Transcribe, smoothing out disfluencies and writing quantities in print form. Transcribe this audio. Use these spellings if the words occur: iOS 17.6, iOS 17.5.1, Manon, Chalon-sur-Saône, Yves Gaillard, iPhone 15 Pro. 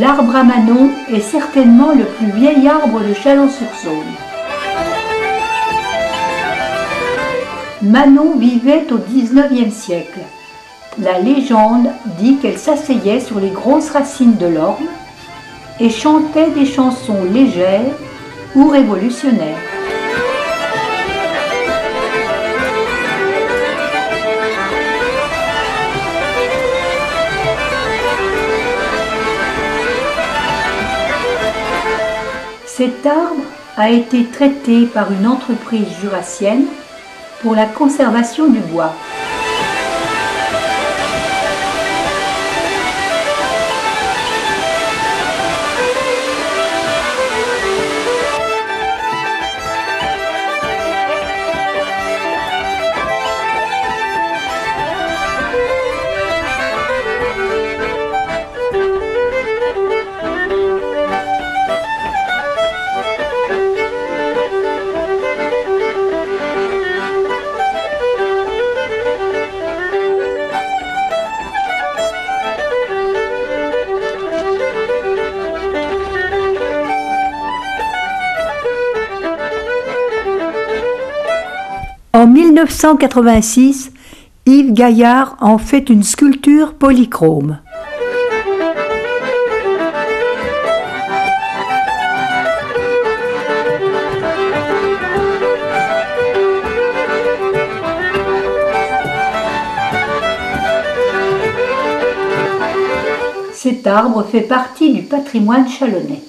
L'arbre à Manon est certainement le plus vieil arbre de Chalon-sur-Saône. Manon vivait au XIXe siècle. La légende dit qu'elle s'asseyait sur les grosses racines de l'orme et chantait des chansons légères ou révolutionnaires. Cet arbre a été traité par une entreprise jurassienne pour la conservation du bois. En 1986, Yves Gaillard en fait une sculpture polychrome. Cet arbre fait partie du patrimoine chalonnais.